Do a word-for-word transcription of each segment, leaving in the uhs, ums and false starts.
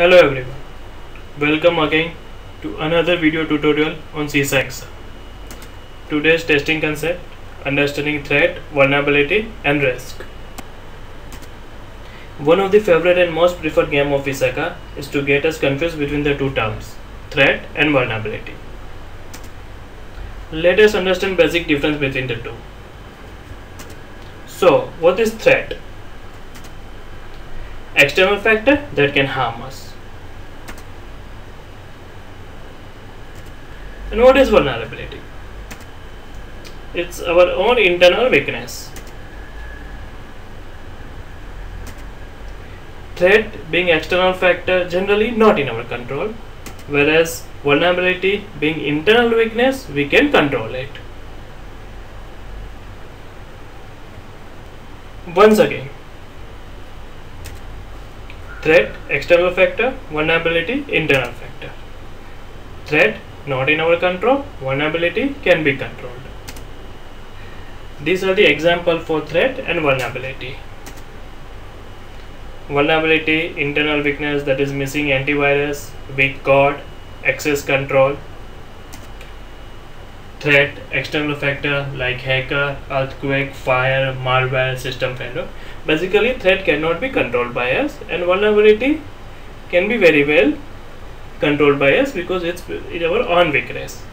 Hello everyone, welcome again to another video tutorial on C I S A. Today's testing concept: understanding threat, vulnerability and risk. One of the favorite and most preferred game of ISACA is to get us confused between the two terms, threat and vulnerability. Let us understand basic difference between the two. So what is threat? External factor that can harm us. And what is vulnerability? It's our own internal weakness. Threat being external factor generally not in our control, whereas vulnerability being internal weakness, we can control it. Once again, threat external factor, vulnerability internal factor. Threat not in our control, vulnerability can be controlled. These are the examples for threat and vulnerability. Vulnerability, internal weakness, that is missing antivirus, weak code, access control. Threat external factor like hacker, earthquake, fire, malware, system failure. Basically threat cannot be controlled by us, and vulnerability can be very well controlled by us because it's, it's our own weakness.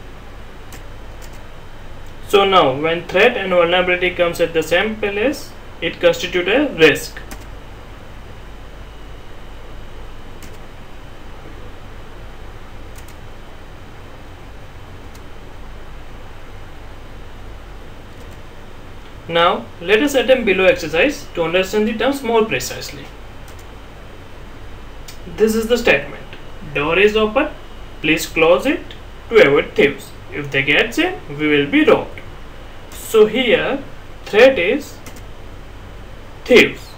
So now when threat and vulnerability comes at the same place, it constitutes a risk. Now let us attempt below exercise to understand the terms more precisely. This is the statement: door is open, please close it to avoid thieves. If they get in, we will be robbed. So here threat is thieves.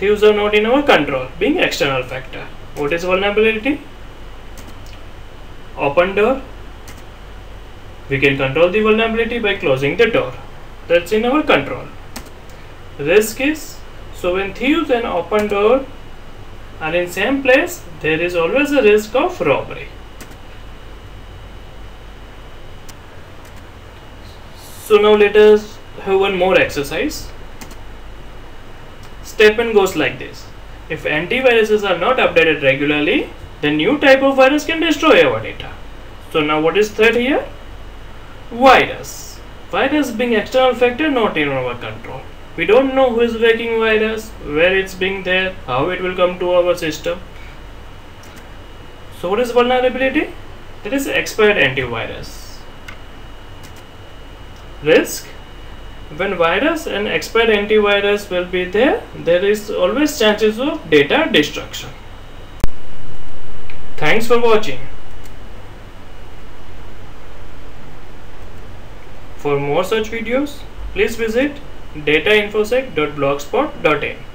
Thieves are not in our control, being external factor. What is vulnerability? Open door. We can control the vulnerability by closing the door. That's in our control. Risk is, so when thieves and open door are in same place, there is always a risk of robbery. So now let us have one more exercise. Statement goes like this: if antiviruses are not updated regularly, then new type of virus can destroy our data. So now what is threat here? Virus. Virus being external factor, not in our control. We don't know who is making virus, where it's being there, how it will come to our system. So what is vulnerability? That is expired antivirus. Risk: when virus and expired antivirus will be there, there is always chances of data destruction. Thanks for watching. For more such videos, please visit data infosec dot blogspot dot in.